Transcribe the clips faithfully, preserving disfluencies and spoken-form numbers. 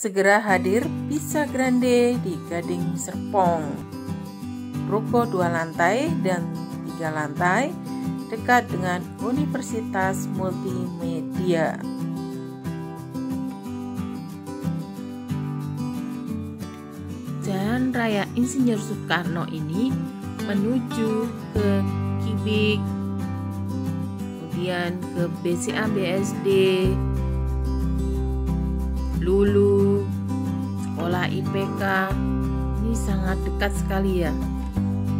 segera hadir Pisa Grande di Gading Serpong. Ruko dua lantai dan tiga lantai dekat dengan Universitas Multimedia. Dan Raya Insinyur Soekarno ini menuju ke Qbiq, kemudian ke B C A B S D, Lulu, Ola I P K. Ini sangat dekat sekali ya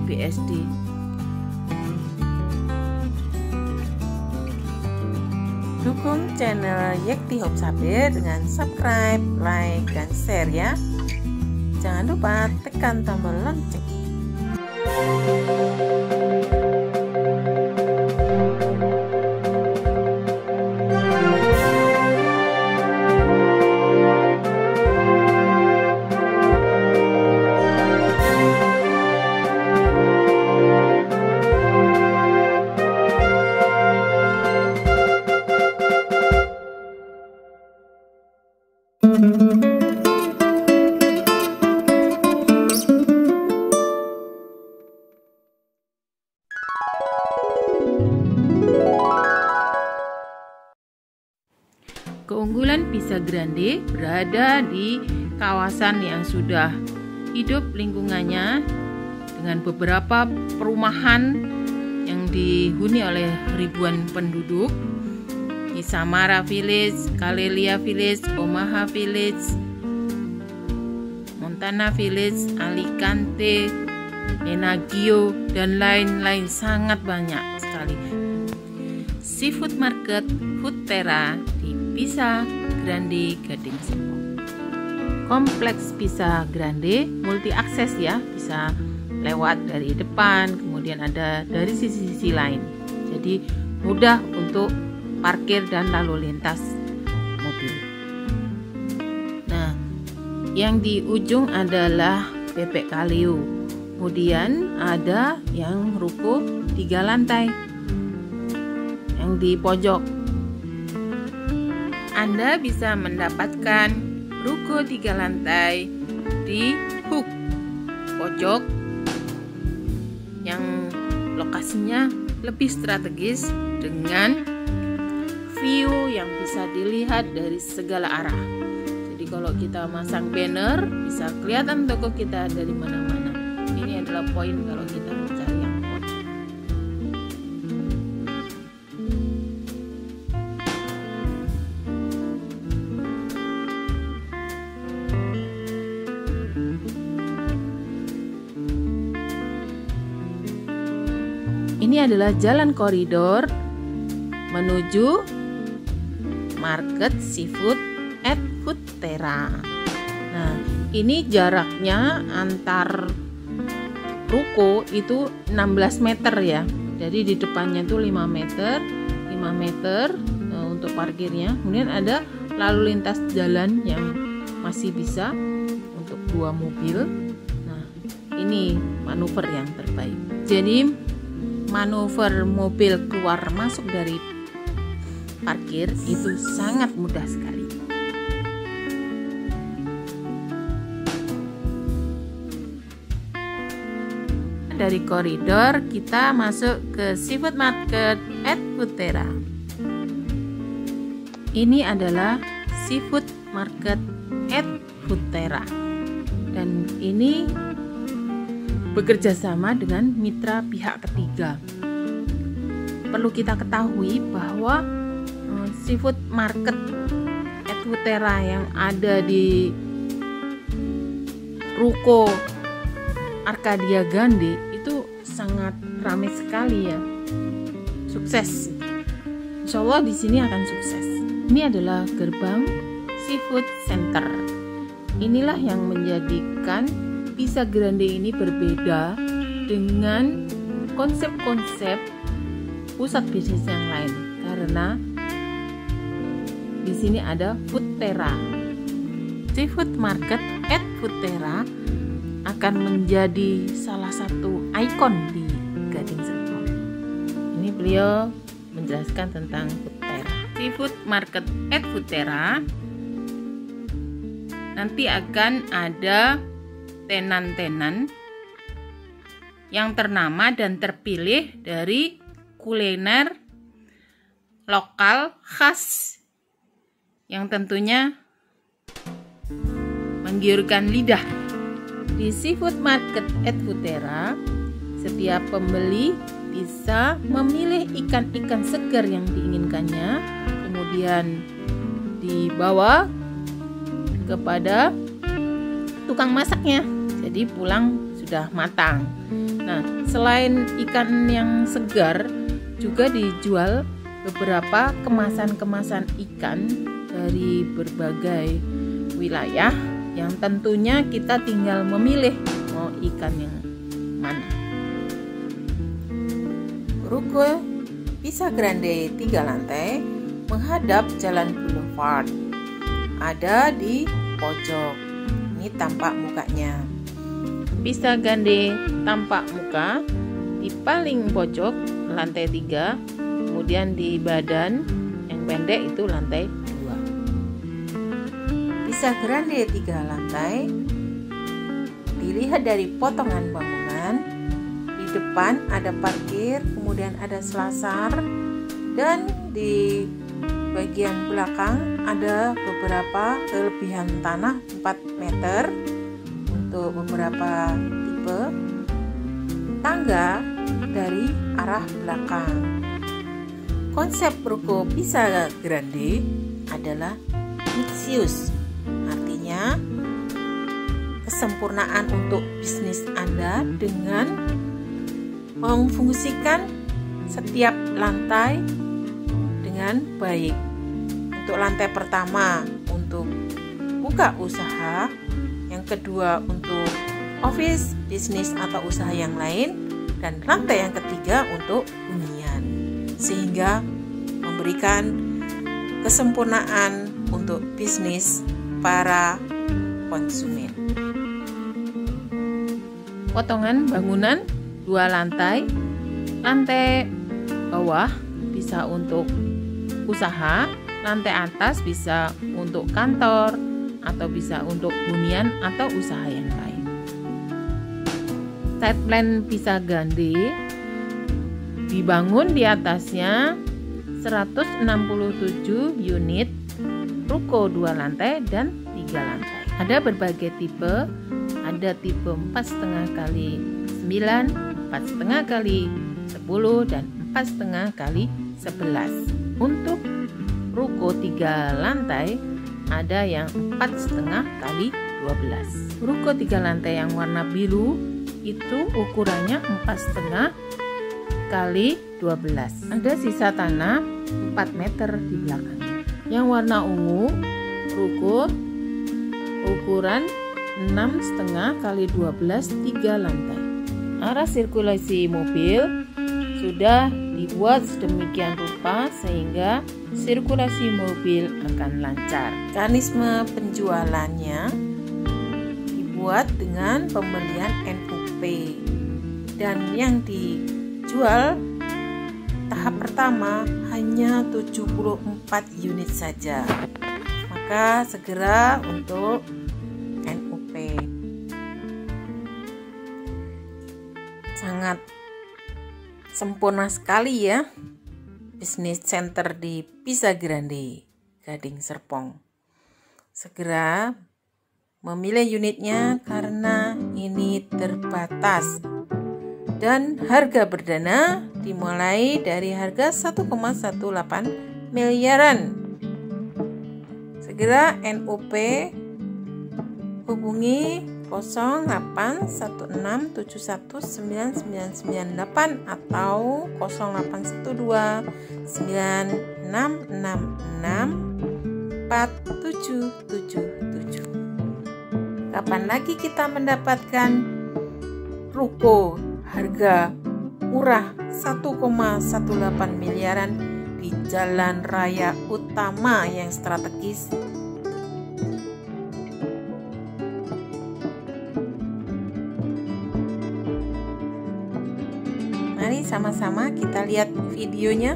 B S D. Dukung channel Yekti Homesapphire dengan subscribe, like, dan share ya. Jangan lupa tekan tombol lonceng. Keunggulan Pisa Grande berada di kawasan yang sudah hidup lingkungannya dengan beberapa perumahan yang dihuni oleh ribuan penduduk. Isamare Village, Kalelia Village, Omaha Village, Montana Village, Alicante, Menaggio, dan lain-lain, sangat banyak sekali. Seafood Market Foodtera di Pisa Grande Gading Serpong. Kompleks Pisa Grande multi akses ya, bisa lewat dari depan, kemudian ada dari sisi-sisi lain. Jadi mudah untuk parkir dan lalu lintas mobil. Nah, yang di ujung adalah P P K Leo. Kemudian ada yang ruko tiga lantai yang di pojok. Anda bisa mendapatkan ruko tiga lantai di hook pojok yang lokasinya lebih strategis dengan view yang bisa dilihat dari segala arah. Jadi kalau kita masang banner bisa kelihatan toko kita dari mana-mana. Ini adalah poin kalau kita mencari yang pojok. Ini adalah jalan koridor menuju Market Seafood at Foodtera. Nah, ini jaraknya antar ruko itu enam belas meter ya. Jadi di depannya itu lima meter, lima meter nah, untuk parkirnya. Kemudian ada lalu lintas jalan yang masih bisa untuk dua mobil. Nah, ini manuver yang terbaik. Jadi manuver mobil keluar masuk dari parkir itu sangat mudah sekali. Dari koridor kita masuk ke Seafood Market at Foodtera. Ini adalah Seafood Market at Foodtera, dan ini bekerja sama dengan mitra pihak ketiga. Perlu kita ketahui bahwa Seafood Market at Foodtera yang ada di Ruko Arcadia Grande itu sangat ramai sekali ya. Sukses. Insya Allah di sini akan sukses. Ini adalah gerbang Seafood Center. Inilah yang menjadikan Pisa Grande ini berbeda dengan konsep-konsep pusat bisnis yang lain, karena di sini ada Foodtera. Seafood Market at Foodtera akan menjadi salah satu ikon di Gading Serpong. Ini beliau menjelaskan tentang Foodtera. Seafood Market at Foodtera nanti akan ada tenan-tenan yang ternama dan terpilih dari kuliner lokal khas yang tentunya menggiurkan lidah. Di Seafood Market at Foodtera, setiap pembeli bisa memilih ikan-ikan segar yang diinginkannya, kemudian dibawa kepada tukang masaknya, jadi pulang sudah matang. Nah, selain ikan yang segar, juga dijual beberapa kemasan-kemasan ikan dari berbagai wilayah yang tentunya kita tinggal memilih mau ikan yang mana. Ruko Pisa Grande tiga lantai menghadap Jalan Boulevard, ada di pojok. Ini tampak mukanya. Pisa Grande tampak muka di paling pojok lantai tiga, kemudian di badan yang pendek itu lantai dua. Pisa Grande tiga lantai dilihat dari potongan bangunan. Di depan ada parkir, kemudian ada selasar, dan di bagian belakang ada beberapa kelebihan tanah empat meter untuk beberapa tipe tangga dari arah belakang. Konsep ruko Pisa Grande adalah mixius, artinya kesempurnaan untuk bisnis Anda dengan mengfungsikan setiap lantai dengan baik. Untuk lantai pertama untuk buka usaha, yang kedua untuk office, bisnis atau usaha yang lain, dan lantai yang ketiga untuk hunian, sehingga memberikan kesempurnaan untuk bisnis para konsumen. Potongan bangunan dua lantai, lantai bawah bisa untuk usaha, lantai atas bisa untuk kantor atau bisa untuk hunian atau usaha yang lain. Site plan Pisa Grande dibangun di atasnya seratus enam puluh tujuh unit ruko dua lantai dan tiga lantai. Ada berbagai tipe, ada tipe empat setengah kali sembilan, empat setengah kali sepuluh dan empat setengah kali sebelas. Untuk ruko tiga lantai ada yang empat setengah kali dua belas. Ruko tiga lantai yang warna biru itu ukurannya empat setengah kali dua belas. Ada sisa tanah empat meter di belakang. Yang warna ungu ruko ukuran enam setengah kali dua belas tiga lantai. Arah sirkulasi mobil sudah dibuat sedemikian rupa sehingga sirkulasi mobil akan lancar. Mekanisme penjualannya dibuat dengan pembelian N P W P, dan yang dijual tahap pertama hanya tujuh puluh empat unit saja. Maka segera untuk N P W P. Sangat sempurna sekali ya bisnis center di Pisa Grande, Gading Serpong. Segera memilih unitnya karena ini terbatas, dan harga perdana dimulai dari harga satu koma satu delapan miliaran. Segera N U P, hubungi nol delapan satu enam tujuh satu sembilan sembilan sembilan delapan atau nol delapan satu dua sembilan enam enam enam empat tujuh tujuh tujuh. Kapan lagi kita mendapatkan ruko harga murah satu koma satu delapan miliaran di jalan raya utama yang strategis? Mari sama-sama kita lihat videonya.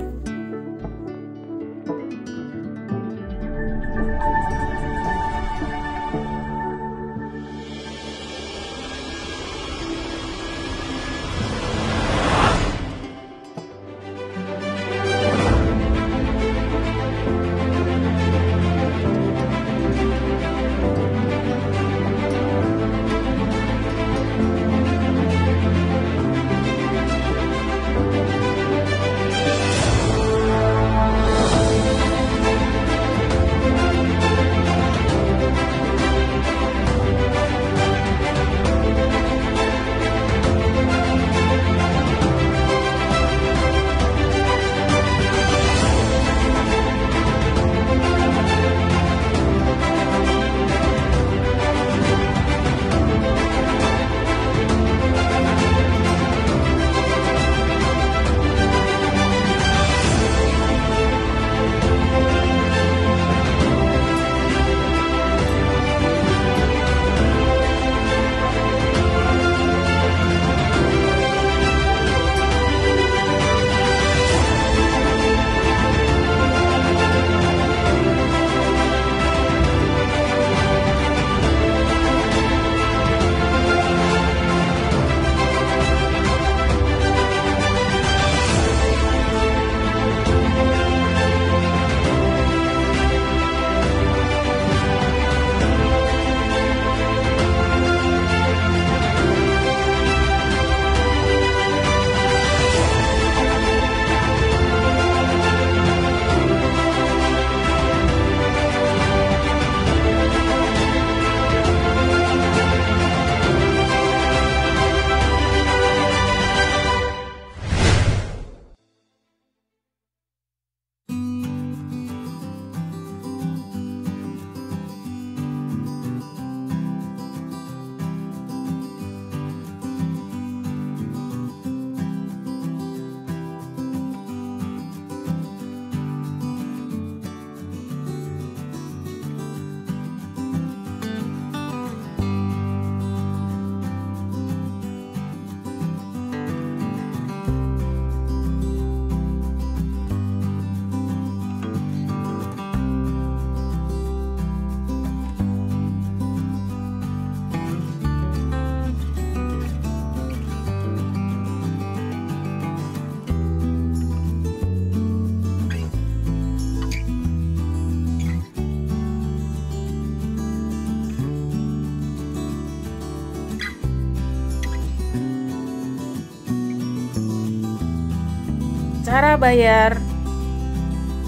Cara bayar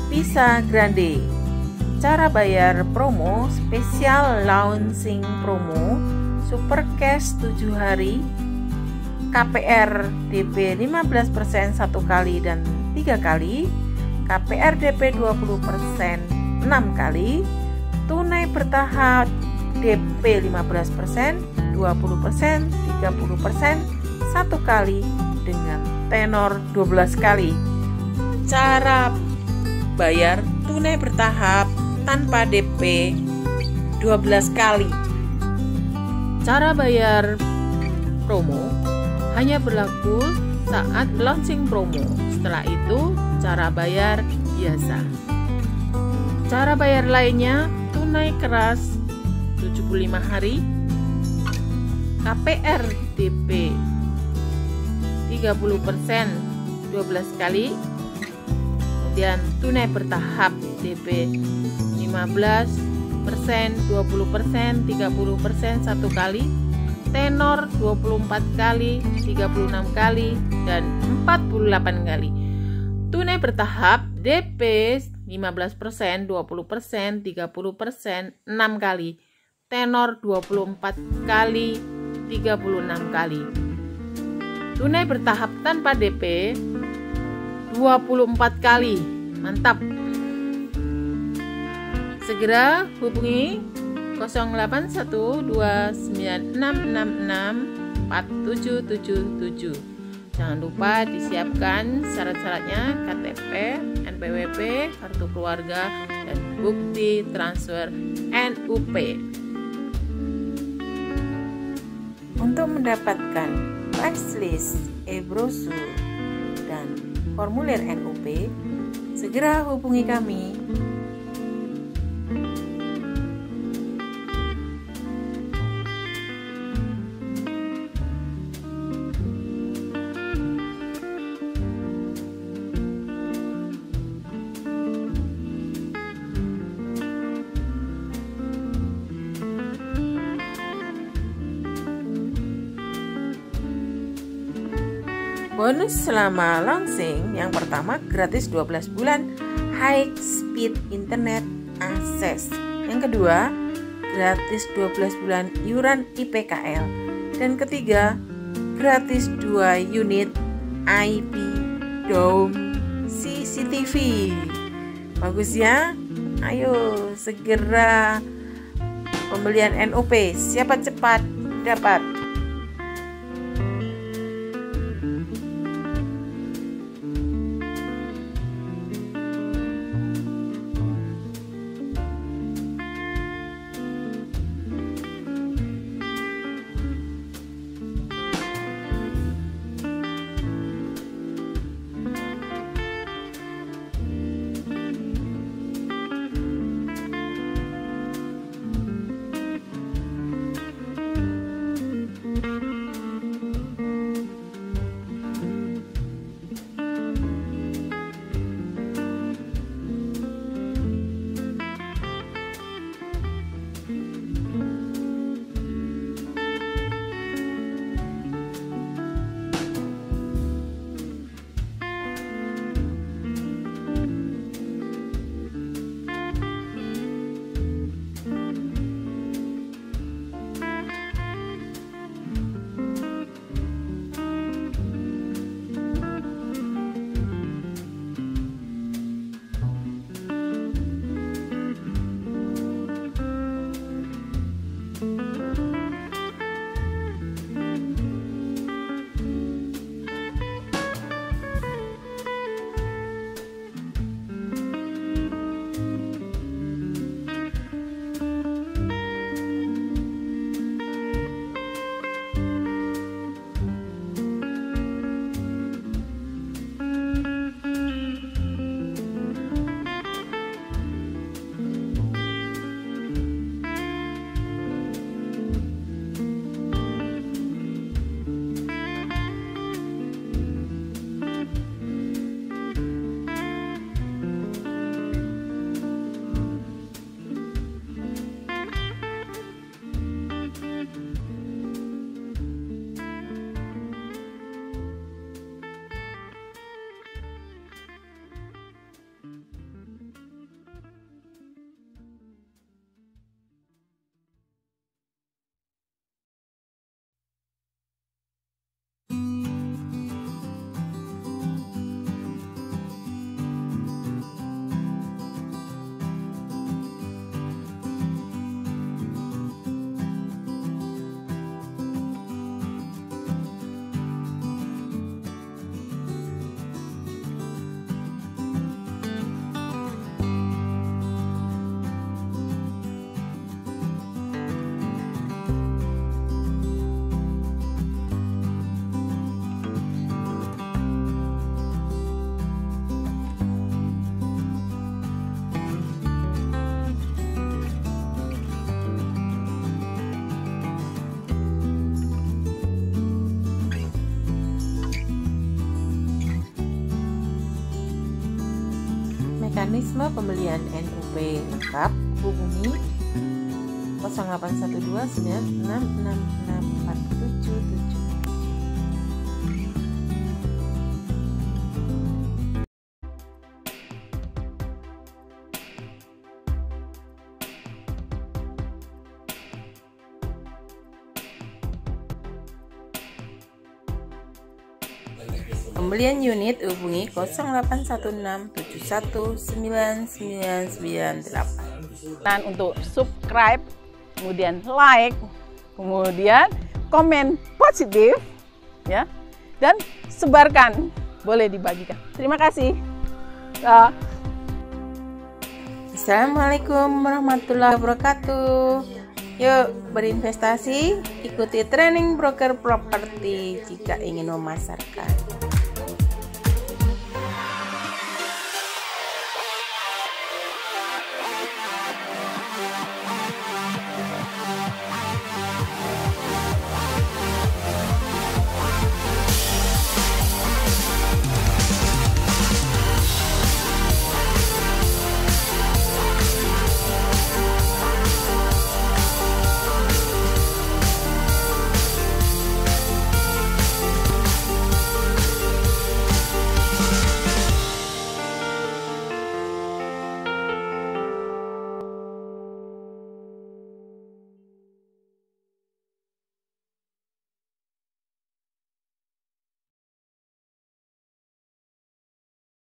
Pisa Grande. Cara bayar promo spesial launching promo Super Cash tujuh hari, K P R D P lima belas persen satu kali dan tiga kali, K P R D P dua puluh persen enam kali, tunai bertahap D P lima belas persen, dua puluh persen, tiga puluh persen, satu kali dengan tenor dua belas kali. Cara bayar tunai bertahap tanpa D P dua belas kali. Cara bayar promo hanya berlaku saat launching promo. Setelah itu cara bayar biasa. Cara bayar lainnya tunai keras tujuh puluh lima hari, K P R D P tiga puluh persen dua belas kali, kemudian tunai bertahap D P lima belas persen, dua puluh persen, tiga puluh persen satu kali, tenor dua puluh empat kali, tiga puluh enam kali, dan empat puluh delapan kali. Tunai bertahap D P lima belas persen, dua puluh persen, tiga puluh persen enam kali, tenor dua puluh empat kali, tiga puluh enam kali. Tunai bertahap tanpa D P dua puluh empat kali. Mantap. Segera hubungi nol delapan satu dua sembilan enam enam enam empat tujuh tujuh tujuh. Jangan lupa disiapkan syarat-syaratnya, K T P, N P W P, kartu keluarga, dan bukti transfer N U P. Untuk mendapatkan price list, e-brosur, dan formulir N U P, segera hubungi kami. Bonus selama launching, yang pertama gratis dua belas bulan high speed internet akses, yang kedua gratis dua belas bulan iuran I P K L, dan ketiga gratis dua unit I P dome C C T V. Bagus ya? Ayo segera pembelian N U P, siapa cepat dapat. Mekanisme pembelian N U P lengkap hubungi nol delapan satu dua sembilan enam enam enam empat tujuh tujuh. Pembelian unit hubungi nol delapan satu enam tujuh satu sembilan sembilan sembilan delapan. Dan untuk subscribe, kemudian like, kemudian komen positif, ya, dan sebarkan, boleh dibagikan. Terima kasih. Uh. Assalamualaikum warahmatullahi wabarakatuh. Yuk berinvestasi, ikuti training broker properti jika ingin memasarkan.